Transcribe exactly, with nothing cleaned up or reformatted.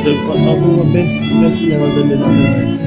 This, but not the one that's never been done.